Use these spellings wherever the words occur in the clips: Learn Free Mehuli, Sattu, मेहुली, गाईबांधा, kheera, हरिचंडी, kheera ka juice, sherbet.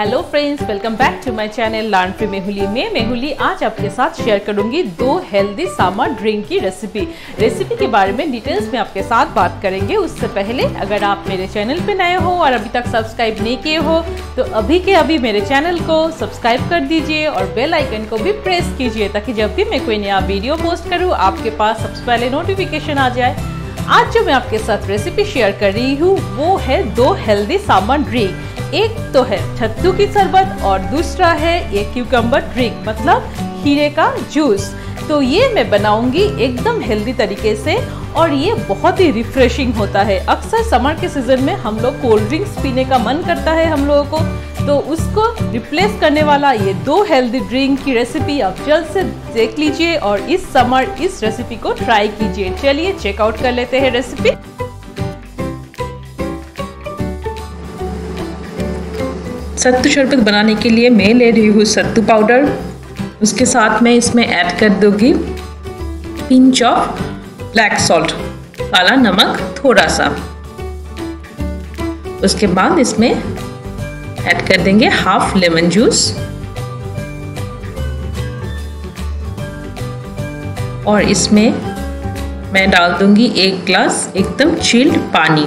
Hello friends, welcome back to my channel learn free मेहुली में। मेहुली आज आपके साथ शेयर करूंगी 2 हेल्दी सामर ड्रिंक की रेसिपी के बारे में डिटेल्स में आपके साथ बात करेंगे। उससे पहले अगर आप मेरे चैनल पे नए हो और अभी तक सब्सक्राइब नहीं किए हो तो अभी के अभी मेरे चैनल को सब्सक्राइब कर दीजिए और बेल आइकन को भी प्रेस कीजिए ताकि जब भी मैं कोई नया वीडियो पोस्ट करूँ आपके पास सबसे पहले नोटिफिकेशन आ जाए। आज जो मैं आपके साथ रेसिपी शेयर कर रही हूँ वो है 2 हेल्दी सामर ड्रिंक। एक तो है सत्तू की शरबत और दूसरा है ये क्यूकम्बर ड्रिंक मतलब खीरे का जूस। तो ये मैं बनाऊंगी एकदम हेल्दी तरीके से और ये बहुत ही रिफ्रेशिंग होता है। अक्सर समर के सीजन में हम लोग कोल्ड ड्रिंक्स पीने का मन करता है हम लोगों को, तो उसको रिप्लेस करने वाला ये 2 हेल्दी ड्रिंक की रेसिपी आप जल्द से देख लीजिए और इस समर इस रेसिपी को ट्राई कीजिए। चलिए चेकआउट कर लेते हैं रेसिपी। सत्तू शरबत बनाने के लिए मैं ले रही हूँ सत्तू पाउडर, उसके साथ मैं इसमें ऐड कर दूंगी पिंच ऑफ ब्लैक सॉल्ट, काला नमक थोड़ा सा। उसके बाद इसमें ऐड कर देंगे हाफ लेमन जूस और इसमें मैं डाल दूंगी 1 ग्लास एकदम चिल्ड पानी।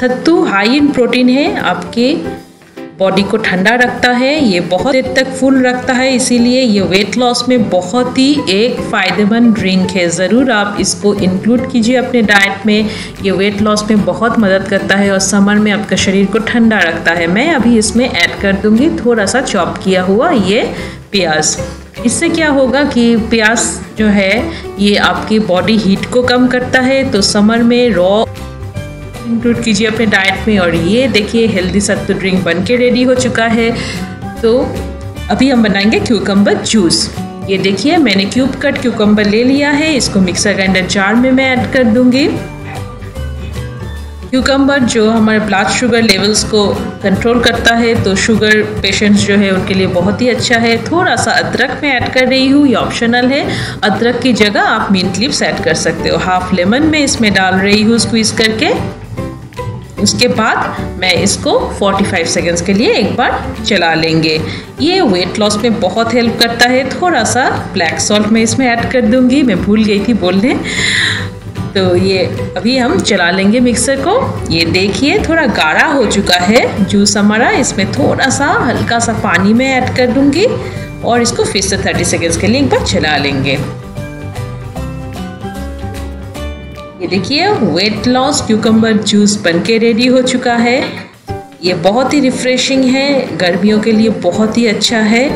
सत्तू हाई इन प्रोटीन है, आपके बॉडी को ठंडा रखता है, ये बहुत देर तक फुल रखता है, इसीलिए ये वेट लॉस में बहुत ही एक फ़ायदेमंद ड्रिंक है। ज़रूर आप इसको इंक्लूड कीजिए अपने डाइट में, ये वेट लॉस में बहुत मदद करता है और समर में आपका शरीर को ठंडा रखता है। मैं अभी इसमें ऐड कर दूंगी थोड़ा सा चॉप किया हुआ ये प्याज। इससे क्या होगा कि प्याज जो है ये आपकी बॉडी हीट को कम करता है, तो समर में रॉ इंक्लूड कीजिए अपने डाइट में। और ये देखिए हेल्दी सत्तू ड्रिंक बनके रेडी हो चुका है। तो अभी हम बनाएंगे क्यूकम्बर जूस। ये देखिए मैंने क्यूब कट क्यूकम्बर ले लिया है, इसको मिक्सर ग्राइंडर जार में मैं ऐड कर दूंगी। क्यूकम्बर जो हमारे ब्लड शुगर लेवल्स को कंट्रोल करता है, तो शुगर पेशेंट्स जो है उनके लिए बहुत ही अच्छा है। थोड़ा सा अदरक मैं ऐड कर रही हूँ, ये ऑप्शनल है, अदरक की जगह आप मिंट लीव्स ऐड कर सकते हो। हाफ लेमन मैं इसमें डाल रही हूँ स्क्वीज़ करके। उसके बाद मैं इसको 45 सेकेंड्स के लिए एक बार चला लेंगे। ये वेट लॉस में बहुत हेल्प करता है। थोड़ा सा ब्लैक सॉल्ट मैं इसमें ऐड कर दूंगी, मैं भूल गई थी बोलने। तो ये अभी हम चला लेंगे मिक्सर को। ये देखिए थोड़ा गाढ़ा हो चुका है जूस हमारा, इसमें थोड़ा सा हल्का सा पानी मैं ऐड कर दूंगी और इसको फिर से 30 सेकेंड्स के लिए एक बार चला लेंगे। ये देखिए वेट लॉस क्यूकम्बर जूस बनके रेडी हो चुका है। ये बहुत ही रिफ्रेशिंग है, गर्मियों के लिए बहुत ही अच्छा है,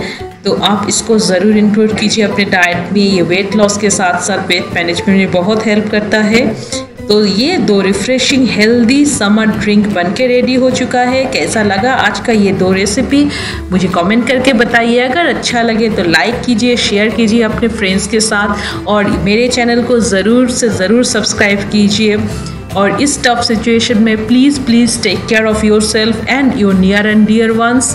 तो आप इसको ज़रूर इंक्लूड कीजिए अपने डाइट में। ये वेट लॉस के साथ साथ वेट मैनेजमेंट में बहुत हेल्प करता है। तो ये 2 रिफ्रेशिंग हेल्दी समर ड्रिंक बनके रेडी हो चुका है। कैसा लगा आज का ये 2 रेसिपी मुझे कमेंट करके बताइए। अगर अच्छा लगे तो लाइक कीजिए, शेयर कीजिए अपने फ्रेंड्स के साथ और मेरे चैनल को ज़रूर से ज़रूर सब्सक्राइब कीजिए। और इस टफ सिचुएशन में please take care of yourself and your near and dear ones.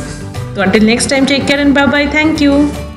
तो until next time take care and bye bye. Thank you.